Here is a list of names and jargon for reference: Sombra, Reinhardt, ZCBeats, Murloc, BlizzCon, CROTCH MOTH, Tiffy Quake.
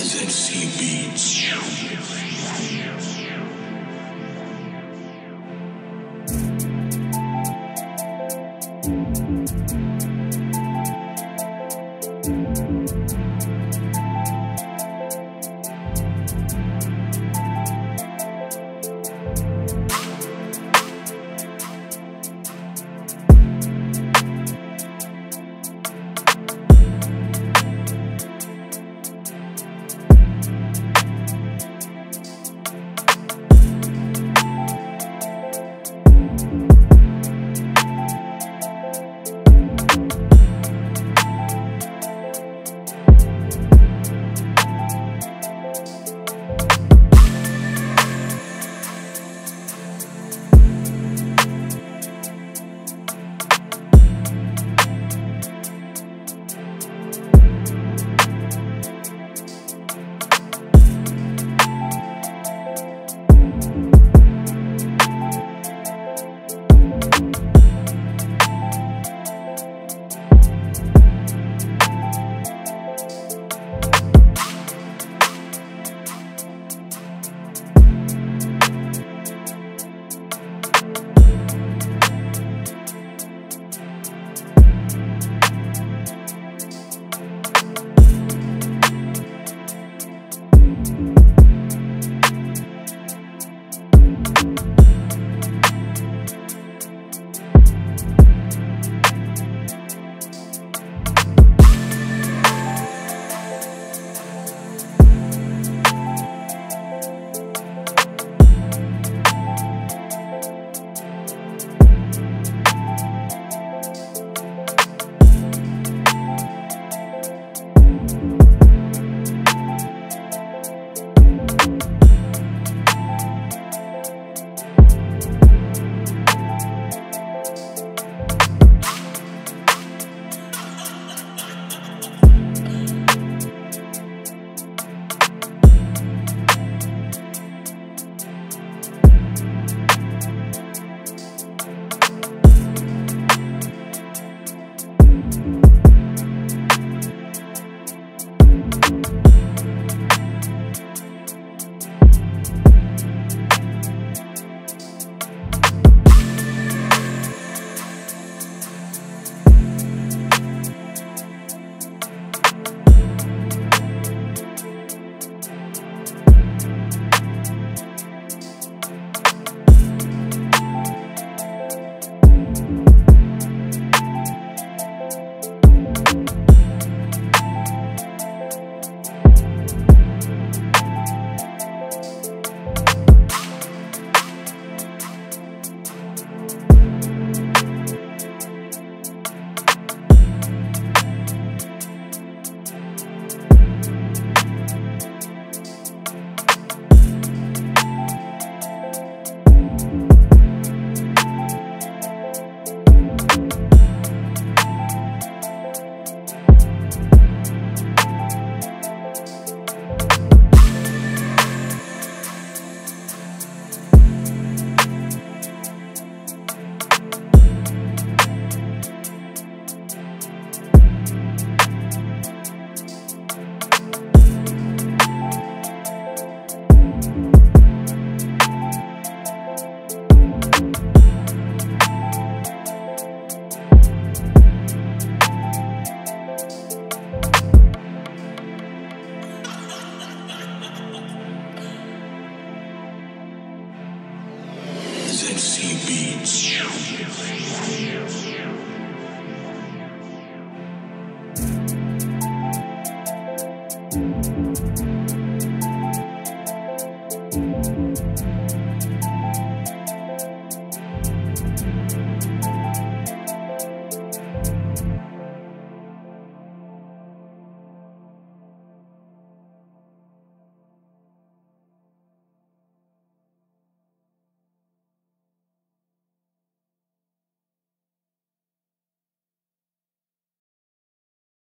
ZCBeats. ZCBeats.